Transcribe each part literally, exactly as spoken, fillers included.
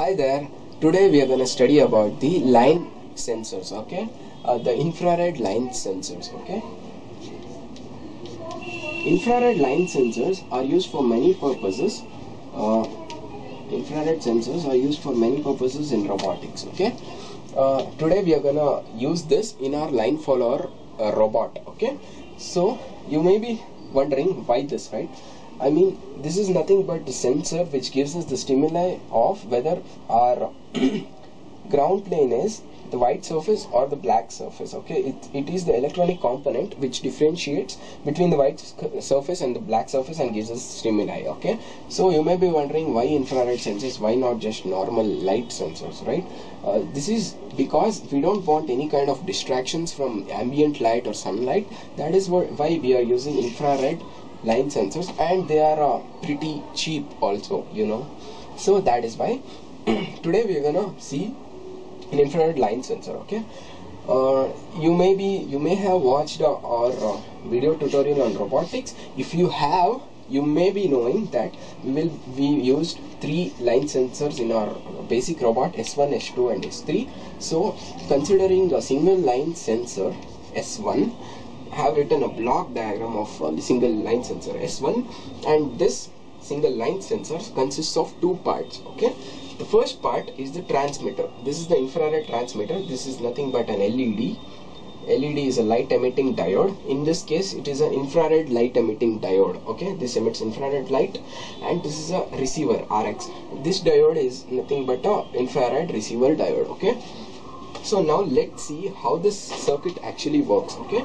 Hi there, today we are going to study about the line sensors, okay, uh, the infrared line sensors, okay. Infrared line sensors are used for many purposes, uh, infrared sensors are used for many purposes in robotics, okay. Uh, today we are going to use this in our line follower uh, robot, okay. So you may be wondering why this, right? I mean, this is nothing but the sensor which gives us the stimuli of whether our ground plane is the white surface or the black surface, okay. It, it is the electronic component which differentiates between the white surface and the black surface and gives us stimuli, okay. So you may be wondering why infrared sensors, why not just normal light sensors, right? Uh, this is because we don't want any kind of distractions from ambient light or sunlight. That is what, why we are using infrared line sensors, and they are uh, pretty cheap also, you know. So that is why today we are gonna see an infrared line sensor, okay. Uh, you may be you may have watched uh, our uh, video tutorial on robotics. If you have, you may be knowing that we will we used three line sensors in our basic robot, S one, S two and S three. So considering a single line sensor S one, have written a block diagram of uh, the single line sensor S one, and this single line sensor consists of two parts, okay. The first part is the transmitter. This is the infrared transmitter. This is nothing but an L E D. L E D is a light emitting diode. In this case it is an infrared light emitting diode, okay. This emits infrared light, and this is a receiver R X. This diode is nothing but a infrared receiver diode, okay. So now let's see how this circuit actually works, okay.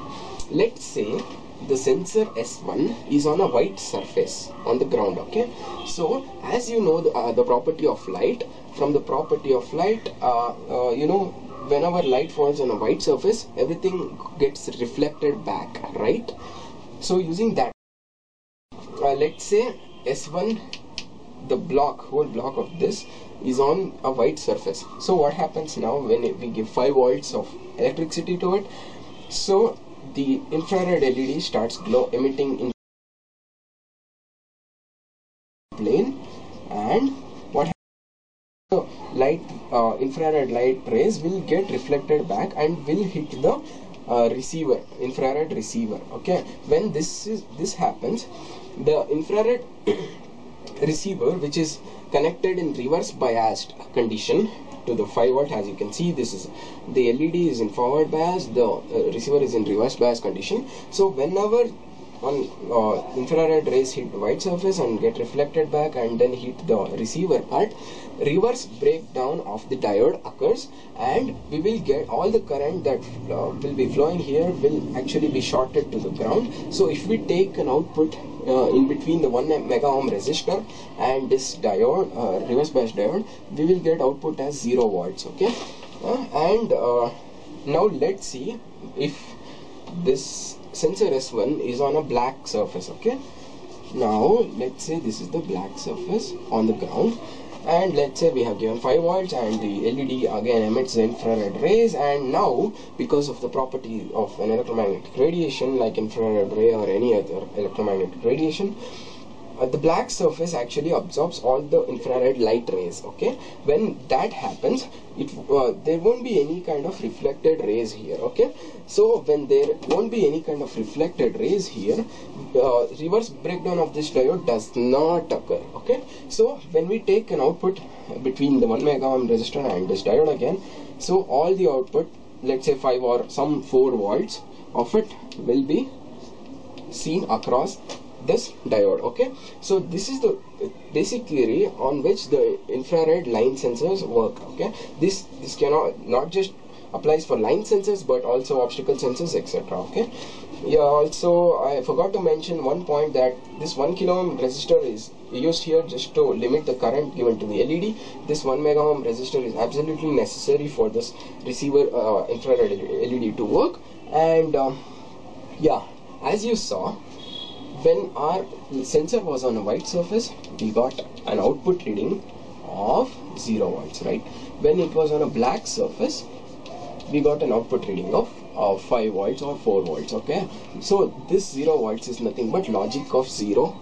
Let's say the sensor S one is on a white surface on the ground, okay. So as you know the, uh, the property of light, from the property of light, uh, uh, you know, whenever light falls on a white surface, everything gets reflected back, right? So using that, uh, let's say S one, the block, whole block of this is on a white surface. So what happens now when it, we give five volts of electricity to it? So the infrared L E D starts glow emitting in plane, and what happens, the light uh, infrared light rays will get reflected back and will hit the uh, receiver, infrared receiver, okay. When this is this happens, the infrared receiver, which is connected in reverse biased condition to the five volt, as you can see, this is the L E D is in forward bias, the uh, receiver is in reverse bias condition. So whenever on uh, infrared rays hit the white surface and get reflected back and then hit the receiver part, reverse breakdown of the diode occurs, and we will get all the current that uh, will be flowing here will actually be shorted to the ground. So if we take an output uh, in between the one mega ohm resistor and this diode, uh, reverse bias diode, we will get output as zero volts, okay. Uh, and uh, now let's see if this sensor S one is on a black surface, okay. Now let's say this is the black surface on the ground, and let's say we have given five volts and the L E D again emits the infrared rays, and now because of the property of an electromagnetic radiation like infrared ray or any other electromagnetic radiation, uh, the black surface actually absorbs all the infrared light rays, okay. When that happens, it uh, there won't be any kind of reflected rays here, okay. So when there won't be any kind of reflected rays here, uh, reverse breakdown of this diode does not occur, okay. So when we take an output between the one mega ohm resistor and this diode again, so all the output, let's say five or some four volts of it, will be seen across this diode, okay. So this is the basic theory on which the infrared line sensors work, okay. This this cannot not just applies for line sensors but also obstacle sensors, etc, okay. Yeah, also I forgot to mention one point, that this one kilo ohm resistor is used here just to limit the current given to the L E D. This one mega ohm resistor is absolutely necessary for this receiver uh, infrared L E D to work. And um, yeah, as you saw, when our sensor was on a white surface, we got an output reading of zero volts, right? When it was on a black surface, we got an output reading of uh, five volts or four volts, okay. So this zero volts is nothing but logic of zero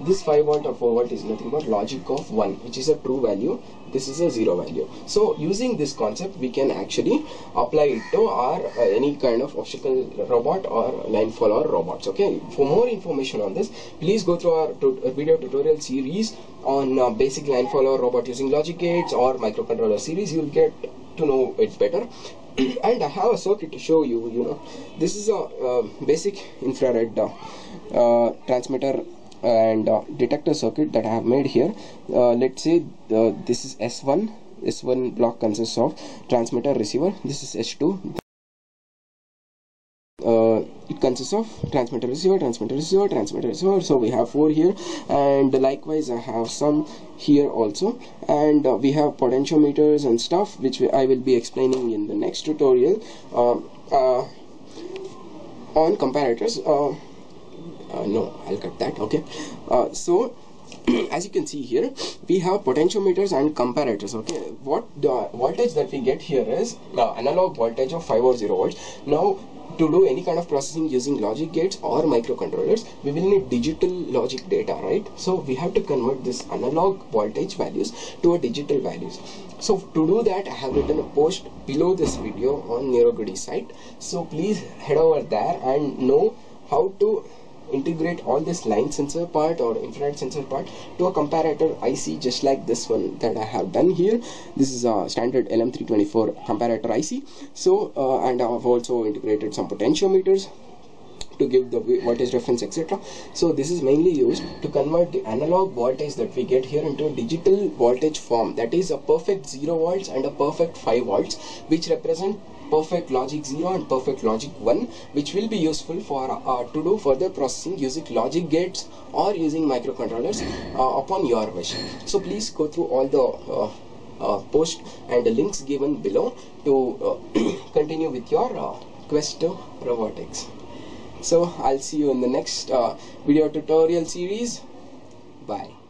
This five volt or four volt is nothing but logic of one, which is a true value. This is a zero value. So using this concept, we can actually apply it to our uh, any kind of obstacle robot or landfall or robots. Okay, for more information on this, please go through our tut video tutorial series on uh, basic landfall or robot using logic gates or microcontroller series. You'll get to know it better. And I have a circuit to show you. You know, this is a uh, basic infrared uh, uh, transmitter and uh, detector circuit that I have made here. Uh, let's say uh, this is S one. S one block consists of transmitter, receiver. This is S two. Uh, it consists of transmitter, receiver, transmitter, receiver, transmitter, receiver. So we have four here, and likewise I have some here also, and uh, we have potentiometers and stuff, which we, I will be explaining in the next tutorial uh, uh, on comparators. Uh, Uh, no, I'll cut that. Okay, uh, so as you can see here, we have potentiometers and comparators. Okay, what the voltage that we get here is uh, analog voltage of five or zero volts. Now, to do any kind of processing using logic gates or microcontrollers, we will need digital logic data, right? So we have to convert this analog voltage values to a digital values. So to do that, I have written a post below this video on NeuroGoody site. So please head over there and know how to integrate all this line sensor part or infrared sensor part to a comparator I C, just like this one that I have done here. This is a standard L M three twenty-four comparator I C. So uh, and I have also integrated some potentiometers to give the voltage reference, et cetera. So this is mainly used to convert the analog voltage that we get here into a digital voltage form, that is a perfect zero volts and a perfect five volts, which represent perfect logic zero and perfect logic one, which will be useful for uh, to do further processing using logic gates or using microcontrollers uh, upon your wish. So please go through all the uh, uh, post and the links given below to uh, continue with your uh, quest to robotics. So I'll see you in the next uh, video tutorial series. Bye.